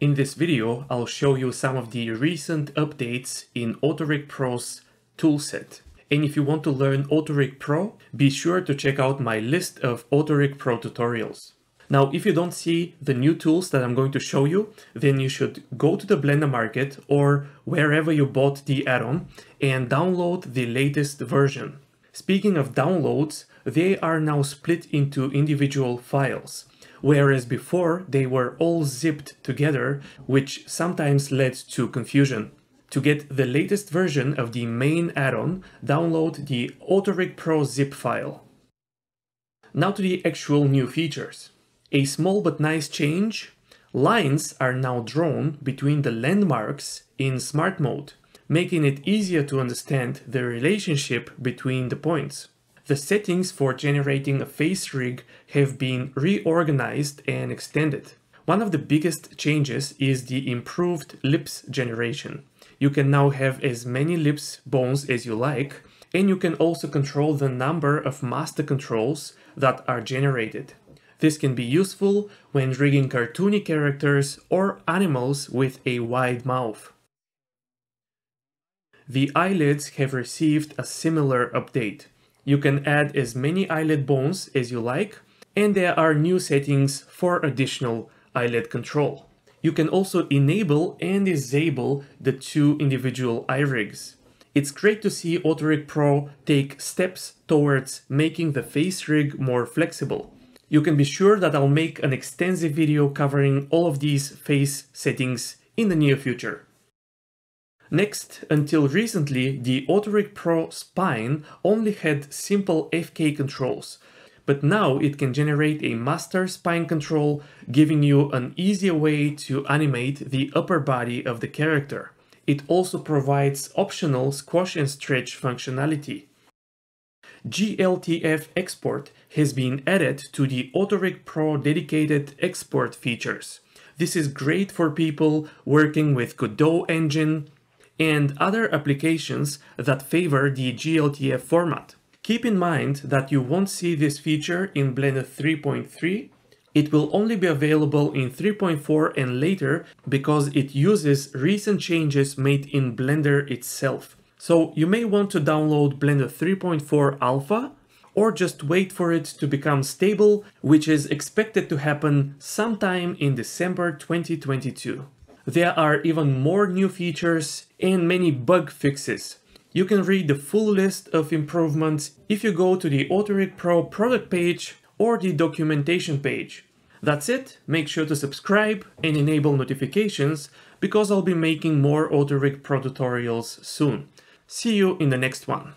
In this video, I'll show you some of the recent updates in Auto-Rig Pro's toolset. And if you want to learn Auto-Rig Pro, be sure to check out my list of Auto-Rig Pro tutorials. Now, if you don't see the new tools that I'm going to show you, then you should go to the Blender Market or wherever you bought the add-on and download the latest version. Speaking of downloads, they are now split into individual files, whereas before they were all zipped together, which sometimes led to confusion. To get the latest version of the main add-on, download the Auto-Rig Pro zip file. Now to the actual new features. A small but nice change, lines are now drawn between the landmarks in Smart mode, making it easier to understand the relationship between the points. The settings for generating a face rig have been reorganized and extended. One of the biggest changes is the improved lips generation. You can now have as many lips bones as you like, and you can also control the number of master controls that are generated. This can be useful when rigging cartoony characters or animals with a wide mouth. The eyelids have received a similar update. You can add as many eyelid bones as you like, and there are new settings for additional eyelid control. You can also enable and disable the two individual eye rigs. It's great to see Auto-Rig Pro take steps towards making the face rig more flexible. You can be sure that I'll make an extensive video covering all of these face settings in the near future. Next, until recently, the Auto-Rig Pro spine only had simple FK controls, but now it can generate a master spine control, giving you an easier way to animate the upper body of the character. It also provides optional squash and stretch functionality. GLTF export has been added to the Auto-Rig Pro dedicated export features. This is great for people working with Godot engine and other applications that favor the GLTF format. Keep in mind that you won't see this feature in Blender 3.3. It will only be available in 3.4 and later because it uses recent changes made in Blender itself. So you may want to download Blender 3.4 Alpha or just wait for it to become stable, which is expected to happen sometime in December 2022. There are even more new features and many bug fixes. You can read the full list of improvements if you go to the Auto-Rig Pro product page or the documentation page. That's it. Make sure to subscribe and enable notifications because I'll be making more Auto-Rig Pro tutorials soon. See you in the next one.